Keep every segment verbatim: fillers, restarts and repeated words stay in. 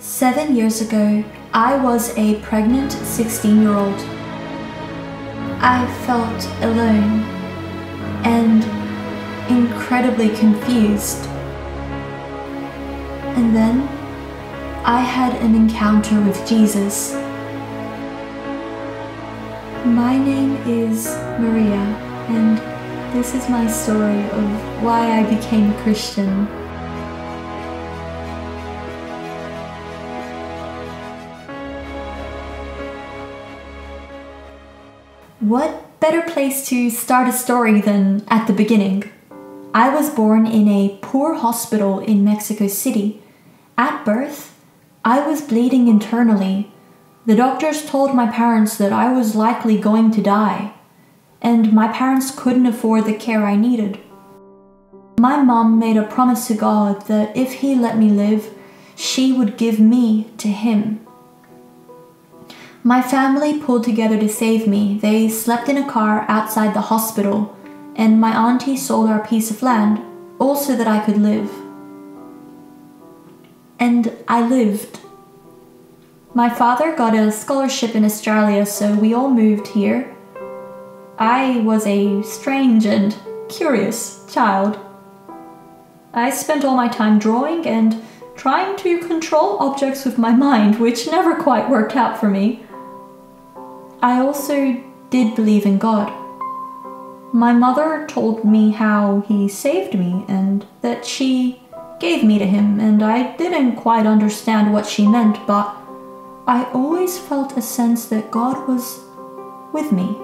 Seven years ago, I was a pregnant sixteen-year-old. I felt alone and incredibly confused. And then, I had an encounter with Jesus. My name is Maria, and this is my story of why I became a Christian. What better place to start a story than at the beginning? I was born in a poor hospital in Mexico City. At birth, I was bleeding internally. The doctors told my parents that I was likely going to die, and my parents couldn't afford the care I needed. My mom made a promise to God that if He let me live, she would give me to Him. My family pulled together to save me. They slept in a car outside the hospital, and my auntie sold our piece of land, all so that I could live. And I lived. My father got a scholarship in Australia, so we all moved here. I was a strange and curious child. I spent all my time drawing and trying to control objects with my mind, which never quite worked out for me. I also did believe in God. My mother told me how He saved me and that she gave me to Him, and I didn't quite understand what she meant, but I always felt a sense that God was with me.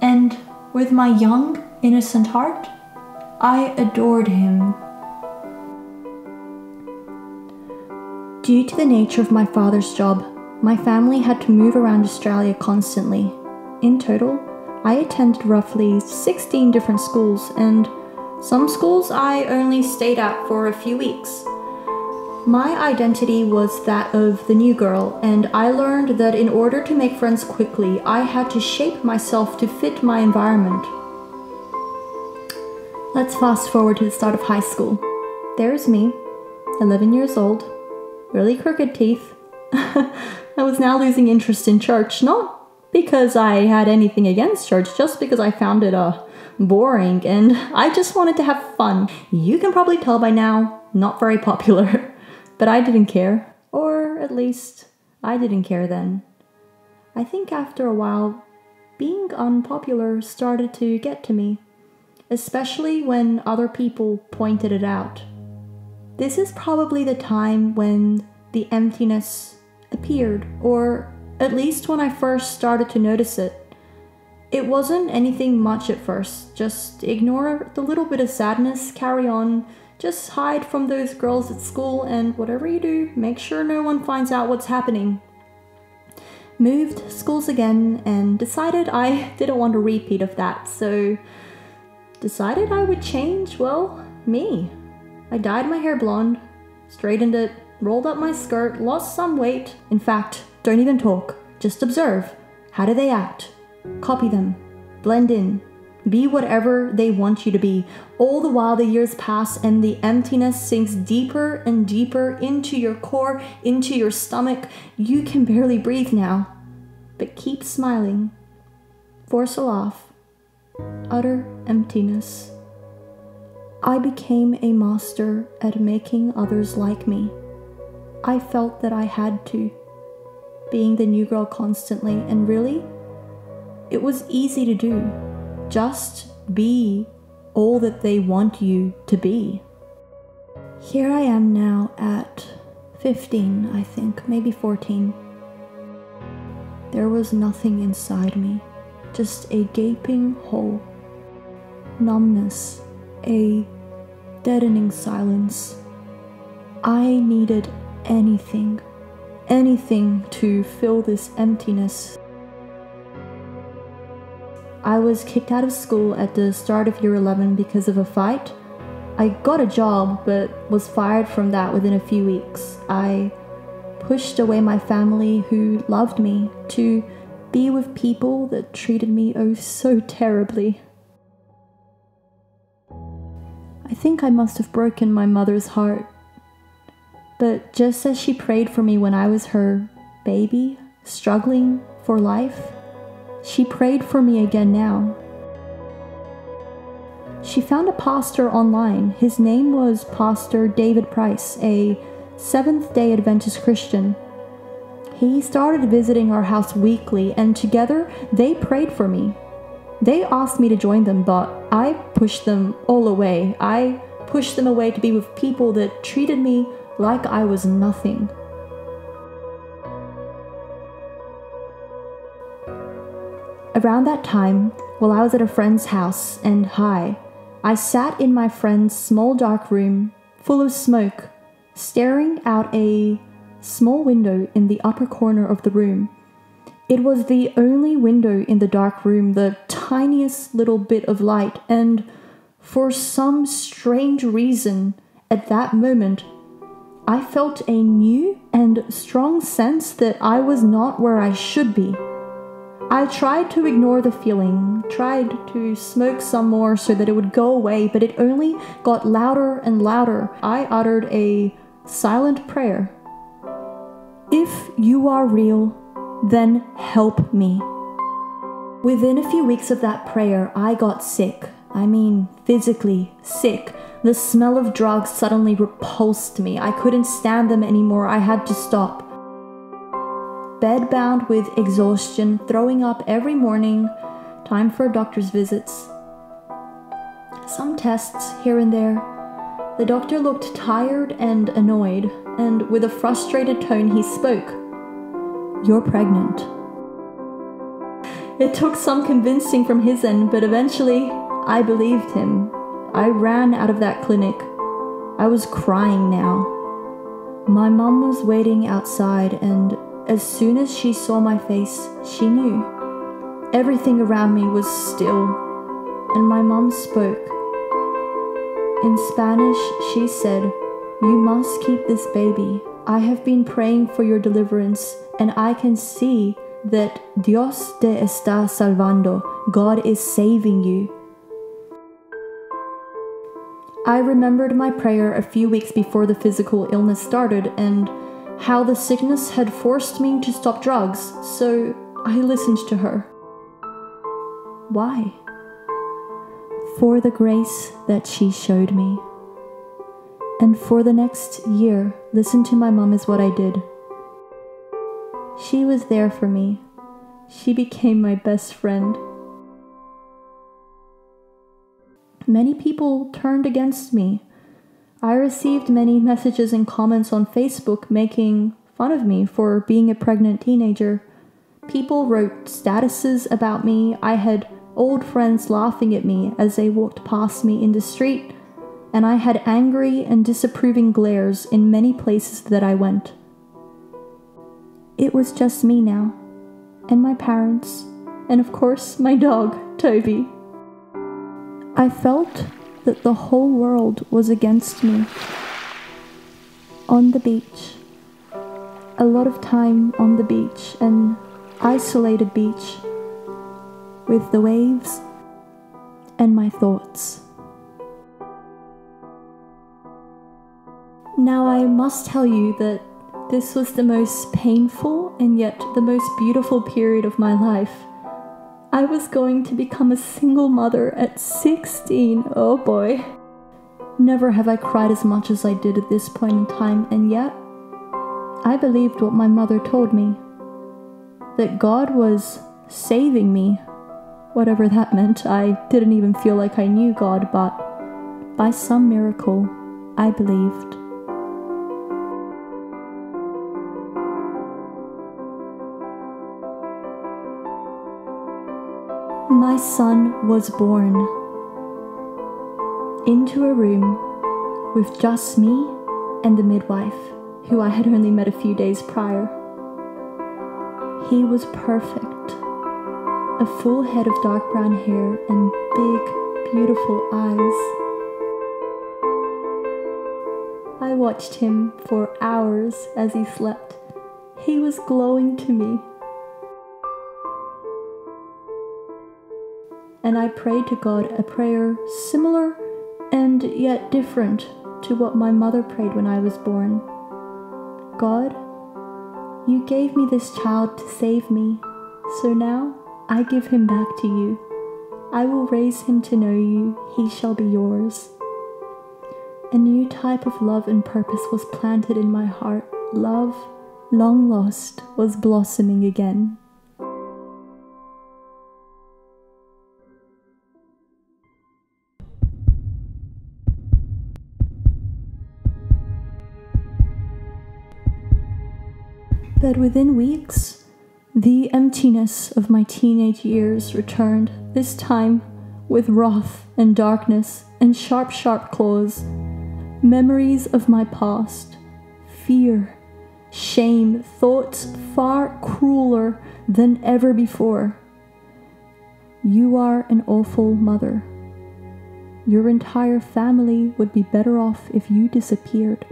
And with my young, innocent heart, I adored Him. Due to the nature of my father's job, my family had to move around Australia constantly. In total, I attended roughly sixteen different schools, and some schools I only stayed at for a few weeks. My identity was that of the new girl, and I learned that in order to make friends quickly, I had to shape myself to fit my environment. Let's fast forward to the start of high school. There is me, eleven years old, really crooked teeth. I was now losing interest in church, not because I had anything against church, just because I found it uh, boring, and I just wanted to have fun. You can probably tell by now, not very popular. But I didn't care, or at least I didn't care then. I think after a while, being unpopular started to get to me, especially when other people pointed it out. This is probably the time when the emptiness appeared, or at least when I first started to notice it. It wasn't anything much at first, just ignore the little bit of sadness, carry on. Just hide from those girls at school, and whatever you do, make sure no one finds out what's happening. Moved schools again and decided I didn't want a repeat of that, so decided I would change, well, me. I dyed my hair blonde, straightened it, rolled up my skirt, lost some weight. In fact, don't even talk, just observe. How do they act? Copy them, blend in. Be whatever they want you to be. All the while the years pass and the emptiness sinks deeper and deeper into your core, into your stomach. You can barely breathe now. But keep smiling. Force a laugh. Utter emptiness. I became a master at making others like me. I felt that I had to. Being the new girl constantly, and really, it was easy to do. Just be all that they want you to be. Here I am now at fifteen, I think, maybe fourteen. There was nothing inside me, just a gaping hole. Numbness, a deadening silence. I needed anything, anything to fill this emptiness. I was kicked out of school at the start of year eleven because of a fight. I got a job, but was fired from that within a few weeks. I pushed away my family who loved me to be with people that treated me oh so terribly. I think I must have broken my mother's heart. But just as she prayed for me when I was her baby, struggling for life, she prayed for me again now. She found a pastor online. His name was Pastor David Price, a Seventh-day Adventist Christian. He started visiting our house weekly, and together they prayed for me. They asked me to join them, but I pushed them all away. I pushed them away to be with people that treated me like I was nothing. Around that time, while I was at a friend's house and high, I sat in my friend's small dark room, full of smoke, staring out a small window in the upper corner of the room. It was the only window in the dark room, the tiniest little bit of light, and for some strange reason, at that moment, I felt a new and strong sense that I was not where I should be. I tried to ignore the feeling, tried to smoke some more so that it would go away, but it only got louder and louder. I uttered a silent prayer. If you are real, then help me. Within a few weeks of that prayer, I got sick. I mean, physically sick. The smell of drugs suddenly repulsed me. I couldn't stand them anymore. I had to stop. Bedbound with exhaustion, throwing up every morning, time for doctor's visits. Some tests here and there. The doctor looked tired and annoyed, and with a frustrated tone he spoke. You're pregnant. It took some convincing from his end, but eventually I believed him. I ran out of that clinic. I was crying now. My mum was waiting outside, and as soon as she saw my face, she knew. Everything around me was still, and my mum spoke. In Spanish, she said, You must keep this baby. I have been praying for your deliverance, and I can see that Dios te está salvando. God is saving you. I remembered my prayer a few weeks before the physical illness started, and how the sickness had forced me to stop drugs, so I listened to her. Why? For the grace that she showed me. And for the next year, listen to my mum is what I did. She was there for me. She became my best friend. Many people turned against me. I received many messages and comments on Facebook making fun of me for being a pregnant teenager. People wrote statuses about me. I had old friends laughing at me as they walked past me in the street, and I had angry and disapproving glares in many places that I went. It was just me now, and my parents, and of course my dog, Toby. I felt that the whole world was against me. On the beach, a lot of time on the beach, an isolated beach, with the waves and my thoughts. Now I must tell you that this was the most painful and yet the most beautiful period of my life. I was going to become a single mother at sixteen, oh boy. Never have I cried as much as I did at this point in time, and yet, I believed what my mother told me. That God was saving me. Whatever that meant, I didn't even feel like I knew God, but by some miracle, I believed. My son was born into a room with just me and the midwife, who I had only met a few days prior. He was perfect, a full head of dark brown hair and big, beautiful eyes. I watched him for hours as he slept. He was glowing to me. And I prayed to God a prayer similar and yet different to what my mother prayed when I was born. God, you gave me this child to save me, so now I give him back to you. I will raise him to know you, he shall be yours. A new type of love and purpose was planted in my heart. Love, long lost, was blossoming again. But within weeks, the emptiness of my teenage years returned, this time with wrath and darkness and sharp, sharp claws. Memories of my past, fear, shame, thoughts far crueler than ever before. You are an awful mother. Your entire family would be better off if you disappeared.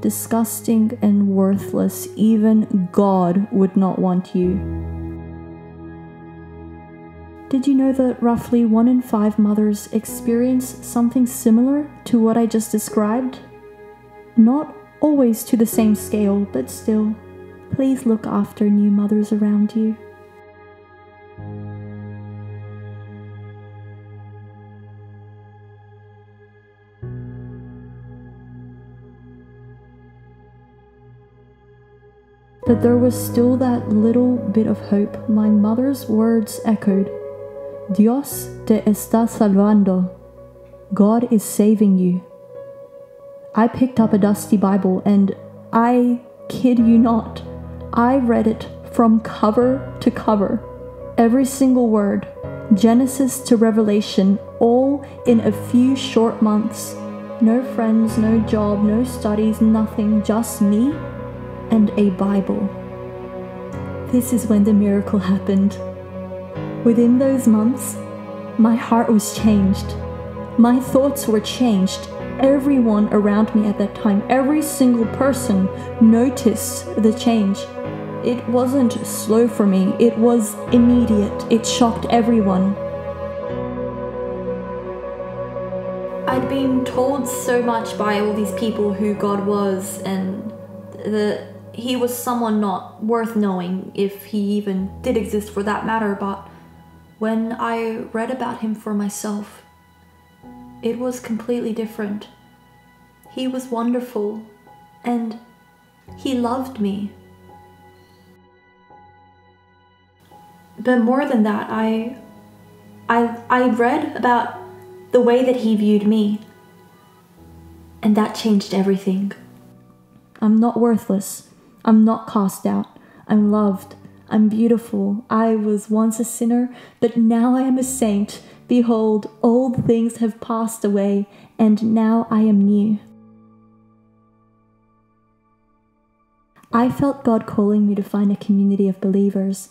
Disgusting and worthless, even God would not want you. Did you know that roughly one in five mothers experience something similar to what I just described? Not always to the same scale, but still, please look after new mothers around you. But there was still that little bit of hope. My mother's words echoed, Dios te está salvando. God is saving you. I picked up a dusty Bible and I kid you not, I read it from cover to cover. Every single word, Genesis to Revelation, all in a few short months. No friends, no job, no studies, nothing, just me and a Bible. This is when the miracle happened. Within those months, my heart was changed. My thoughts were changed. Everyone around me at that time, every single person noticed the change. It wasn't slow for me, it was immediate. It shocked everyone. I'd been told so much by all these people who God was, and the He was someone not worth knowing, if he even did exist for that matter, but when I read about him for myself, it was completely different. He was wonderful, and he loved me. But more than that, I, I, I read about the way that he viewed me, and that changed everything. I'm not worthless. I'm not cast out. I'm loved. I'm beautiful. I was once a sinner, but now I am a saint. Behold, old things have passed away, and now I am new. I felt God calling me to find a community of believers.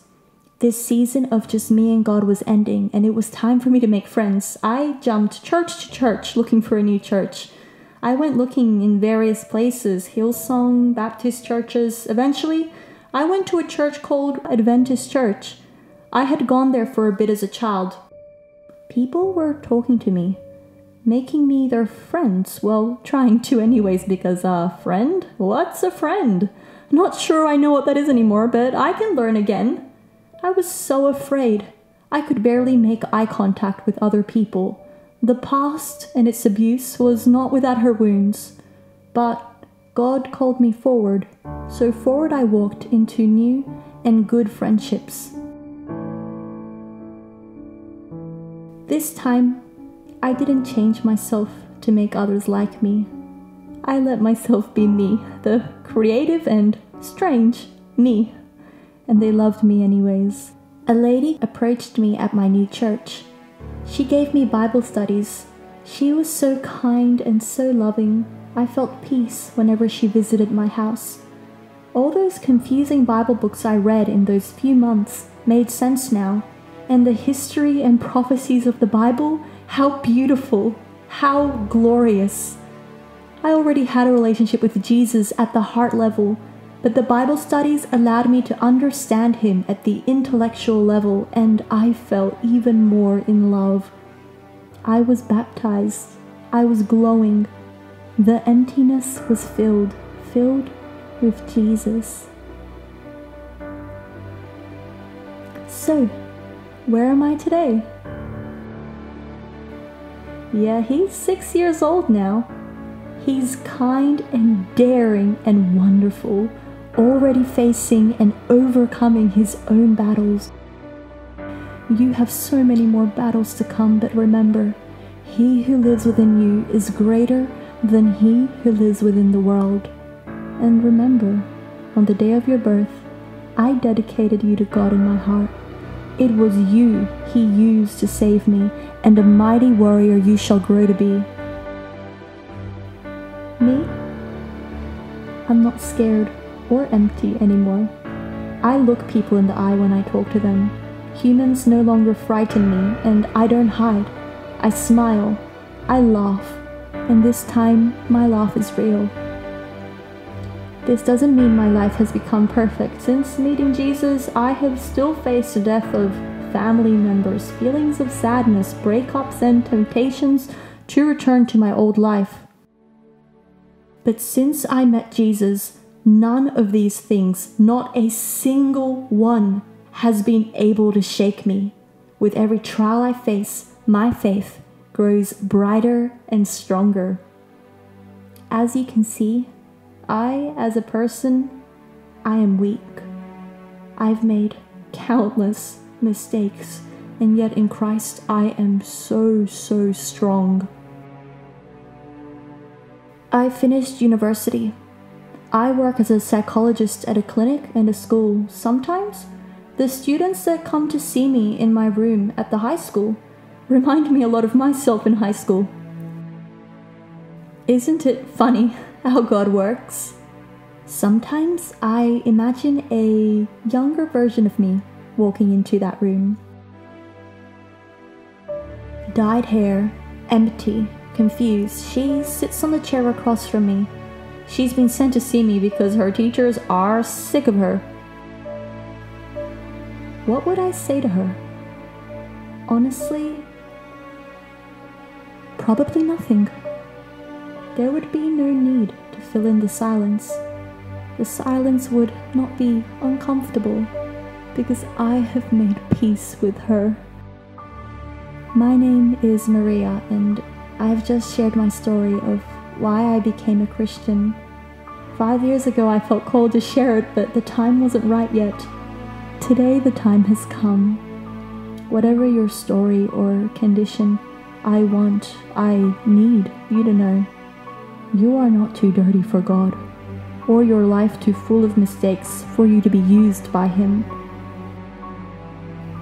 This season of just me and God was ending, and it was time for me to make friends. I jumped church to church looking for a new church. I went looking in various places, Hillsong, Baptist churches. Eventually, I went to a church called Adventist Church. I had gone there for a bit as a child. People were talking to me, making me their friends. Well, trying to anyways, because a friend? What's a friend? Not sure I know what that is anymore, but I can learn again. I was so afraid. I could barely make eye contact with other people. The past and its abuse was not without her wounds, but God called me forward, so forward I walked into new and good friendships. This time, I didn't change myself to make others like me. I let myself be me, the creative and strange me, and they loved me anyways. A lady approached me at my new church. She gave me Bible studies. She was so kind and so loving. I felt peace whenever she visited my house. All those confusing Bible books I read in those few months made sense now, and the history and prophecies of the Bible, how beautiful, how glorious. I already had a relationship with Jesus at the heart level, but the Bible studies allowed me to understand him at the intellectual level, and I fell even more in love. I was baptized. I was glowing. The emptiness was filled, filled, with Jesus. So, where am I today? Yeah, he's six years old now. He's kind and daring and wonderful, already facing and overcoming his own battles. You have so many more battles to come, but remember, he who lives within you is greater than he who lives within the world. And remember, on the day of your birth, I dedicated you to God in my heart. It was you he used to save me, and a mighty warrior you shall grow to be. Me? I'm not scared or empty anymore. I look people in the eye when I talk to them. Humans no longer frighten me, and I don't hide. I smile, I laugh, and this time my laugh is real. This doesn't mean my life has become perfect. Since meeting Jesus, I have still faced the death of family members, feelings of sadness, breakups, and temptations to return to my old life. But since I met Jesus, none of these things, not a single one, has been able to shake me. With every trial I face, my faith grows brighter and stronger. As you can see, I, as a person, I am weak. I've made countless mistakes, and yet in Christ I am so, so strong. I finished university. I work as a psychologist at a clinic and a school. Sometimes, the students that come to see me in my room at the high school remind me a lot of myself in high school. Isn't it funny how God works? Sometimes I imagine a younger version of me walking into that room. Dyed hair, empty, confused, she sits on the chair across from me. She's been sent to see me because her teachers are sick of her. What would I say to her? Honestly, probably nothing. There would be no need to fill in the silence. The silence would not be uncomfortable because I have made peace with her. My name is Maria, and I have just shared my story of why I became a Christian. Five years ago I felt called to share it, but the time wasn't right yet. Today the time has come. Whatever your story or condition, I want, I need you to know, you are not too dirty for God, or your life too full of mistakes for you to be used by Him.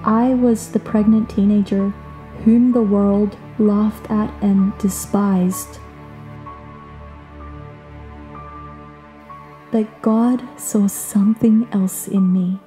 I was the pregnant teenager whom the world laughed at and despised. But God saw something else in me.